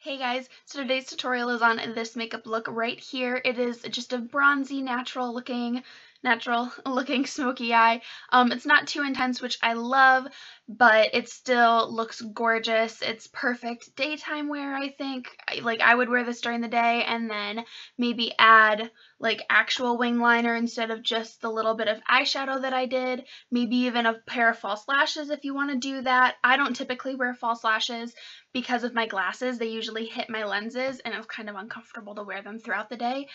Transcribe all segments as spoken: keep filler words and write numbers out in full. Hey guys, so today's tutorial is on this makeup look right here. It is just a bronzy, natural looking, natural looking smoky eye. Um, it's not too intense, which I love, but it still looks gorgeous. It's perfect daytime wear, I think. I, like, I would wear this during the day and then maybe add, like, actual wing liner instead of just the little bit of eyeshadow that I did. Maybe even a pair of false lashes if you want to do that. I don't typically wear false lashes because of my glasses. They usually hit my lenses, and it's kind of uncomfortable to wear them throughout the day.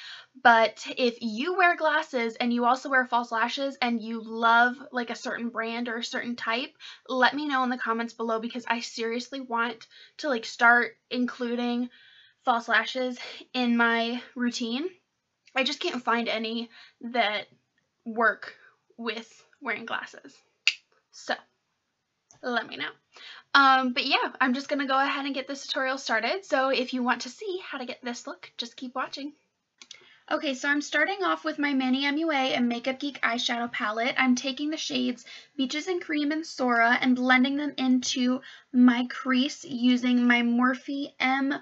But if you wear glasses and you also wear false lashes and you love, like, a certain brand or a certain type, let me know in the comments below, because I seriously want to, like, start including false lashes in my routine. I just can't find any that work with wearing glasses. So, let me know. Um, but yeah, I'm just going to go ahead and get this tutorial started. So if you want to see how to get this look, just keep watching. Okay, so I'm starting off with my Manny M U A and Makeup Geek eyeshadow palette. I'm taking the shades Beaches and Cream and Sora and blending them into my crease using my Morphe M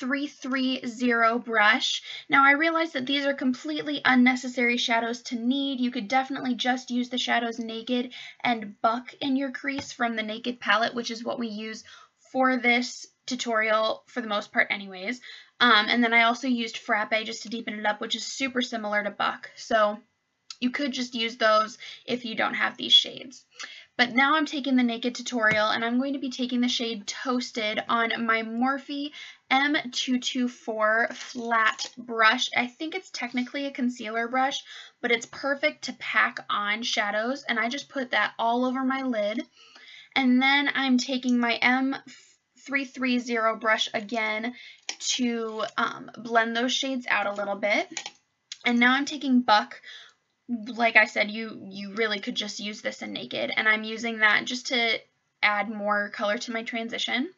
three thirty brush. Now, I realize that these are completely unnecessary shadows to need. You could definitely just use the shadows Naked and Buck in your crease from the Naked palette, which is what we use for this tutorial for the most part anyways. Um, and then I also used Frappe just to deepen it up, which is super similar to Buck. So you could just use those if you don't have these shades. But now I'm taking the Naked tutorial, and I'm going to be taking the shade Toasted on my Morphe M two twenty-four flat brush. I think it's technically a concealer brush, but it's perfect to pack on shadows, and I just put that all over my lid. And then I'm taking my M three thirty brush again to um, blend those shades out a little bit. And now I'm taking Buck. Like I said, you you really could just use this in Naked, and I'm using that just to add more color to my transition.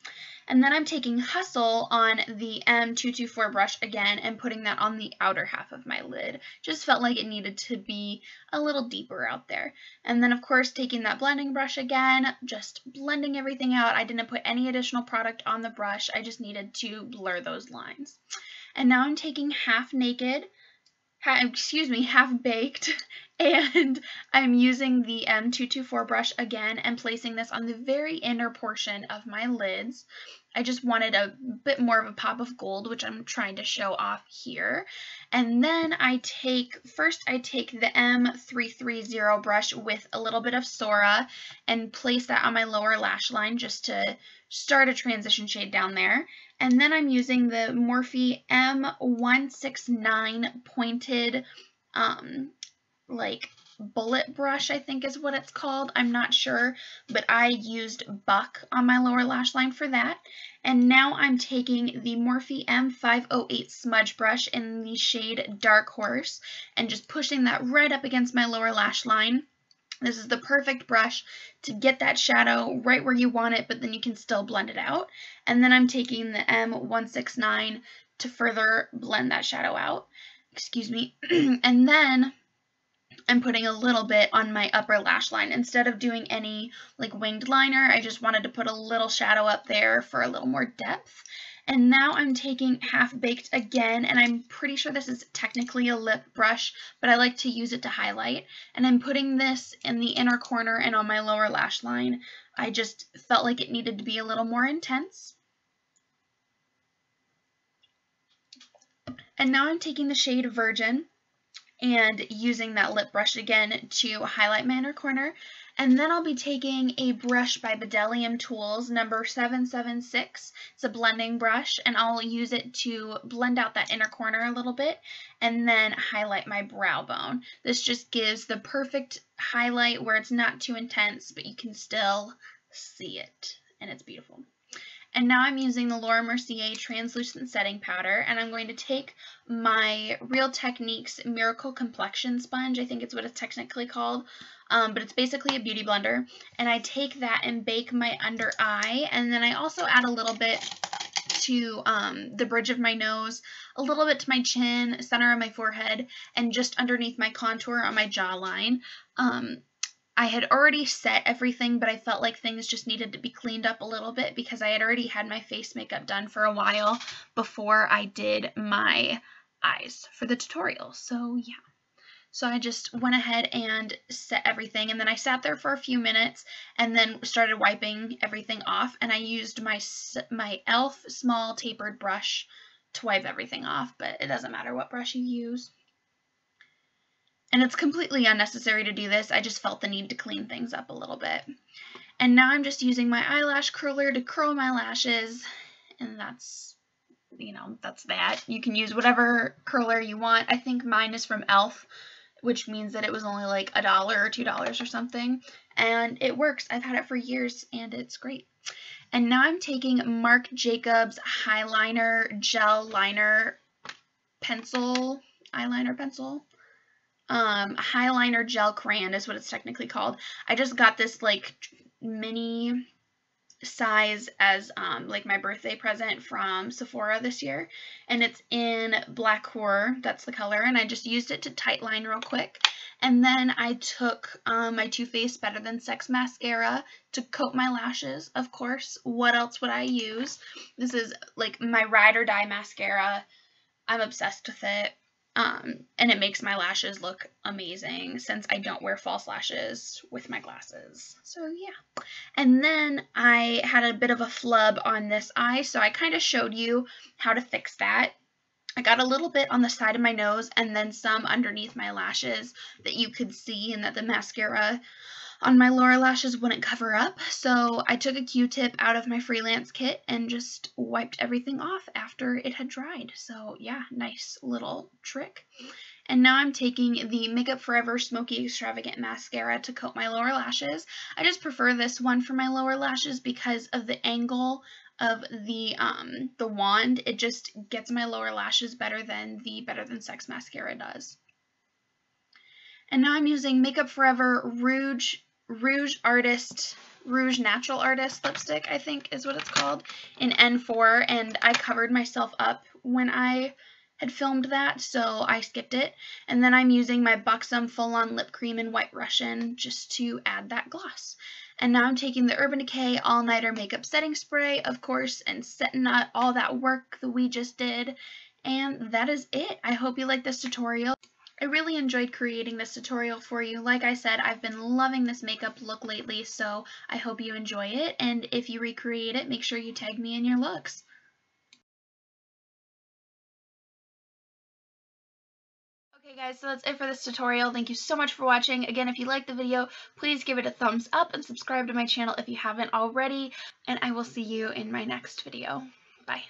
And then I'm taking Hustle on the M two twenty-four brush again and putting that on the outer half of my lid. Just felt like it needed to be a little deeper out there. And then, of course, taking that blending brush again, just blending everything out. I didn't put any additional product on the brush. I just needed to blur those lines. And now I'm taking Half Naked, ha excuse me, Half Baked, and I'm using the M two twenty-four brush again and placing this on the very inner portion of my lids. I just wanted a bit more of a pop of gold, which I'm trying to show off here. And then I take, first I take the M three thirty brush with a little bit of Sora and place that on my lower lash line just to start a transition shade down there. And then I'm using the Morphe M one sixty-nine pointed, um, like, bullet brush, I think is what it's called. I'm not sure, but I used Buck on my lower lash line for that. And now I'm taking the Morphe M five oh eight smudge brush in the shade Dark Horse and just pushing that right up against my lower lash line. This is the perfect brush to get that shadow right where you want it, but then you can still blend it out. And then I'm taking the M one sixty-nine to further blend that shadow out. Excuse me. And then I'm putting a little bit on my upper lash line. Instead of doing any, like, winged liner, I just wanted to put a little shadow up there for a little more depth. And now I'm taking Half Baked again, and I'm pretty sure this is technically a lip brush, but I like to use it to highlight. And I'm putting this in the inner corner and on my lower lash line. I just felt like it needed to be a little more intense. And now I'm taking the shade Virgin and using that lip brush again to highlight my inner corner. And then I'll be taking a brush by Bedellium Tools, number seven seven six. It's a blending brush, and I'll use it to blend out that inner corner a little bit and then highlight my brow bone. This just gives the perfect highlight where it's not too intense, but you can still see it, and it's beautiful. And now I'm using the Laura Mercier Translucent Setting Powder, and I'm going to take my Real Techniques Miracle Complexion Sponge, I think it's what it's technically called, um, but it's basically a beauty blender, and I take that and bake my under eye, and then I also add a little bit to um, the bridge of my nose, a little bit to my chin, center of my forehead, and just underneath my contour on my jawline. Um, I had already set everything, but I felt like things just needed to be cleaned up a little bit because I had already had my face makeup done for a while before I did my eyes for the tutorial. So yeah. So I just went ahead and set everything, and then I sat there for a few minutes and then started wiping everything off, and I used my my E L F small tapered brush to wipe everything off, but it doesn't matter what brush you use. And it's completely unnecessary to do this. I just felt the need to clean things up a little bit. And now I'm just using my eyelash curler to curl my lashes, and that's, you know, that's that. You can use whatever curler you want. I think mine is from E L F, which means that it was only like a dollar or two dollars or something, and it works. I've had it for years, and it's great. And now I'm taking Marc Jacobs Highliner Gel Liner Pencil, eyeliner pencil, um, Highliner Gel Crayon is what it's technically called. I just got this like mini size as um, like my birthday present from Sephora this year, and it's in Black Horror, that's the color, and I just used it to tightline real quick. And then I took um, my Too Faced Better Than Sex mascara to coat my lashes, of course. What else would I use? This is like my ride or die mascara. I'm obsessed with it, um, and it makes my lashes look amazing since I don't wear false lashes with my glasses. So yeah. And then I had a bit of a flub on this eye, so I kind of showed you how to fix that. I got a little bit on the side of my nose and then some underneath my lashes that you could see and that the mascara on my Laura lashes wouldn't cover up. So I took a Q-tip out of my freelance kit and just wiped everything off after it had dried. So yeah, nice little trick. And now I'm taking the Makeup Forever Smoky Extravagant Mascara to coat my lower lashes. I just prefer this one for my lower lashes because of the angle of the um the wand. It just gets my lower lashes better than the Better Than Sex mascara does. And now I'm using Makeup Forever Rouge Rouge Artist Rouge Natural Artist lipstick, I think is what it's called, in N four, and I covered myself up when I had filmed that, so I skipped it. And then I'm using my Buxom Full On Lip Cream in White Russian just to add that gloss. And now I'm taking the Urban Decay All Nighter Makeup Setting Spray, of course, and setting up all that work that we just did. And that is it. I hope you like this tutorial. I really enjoyed creating this tutorial for you. Like I said, I've been loving this makeup look lately, so I hope you enjoy it. And if you recreate it, make sure you tag me in your looks. Hey guys, so that's it for this tutorial. Thank you so much for watching. Again, if you liked the video, please give it a thumbs up and subscribe to my channel if you haven't already, and I will see you in my next video. Bye.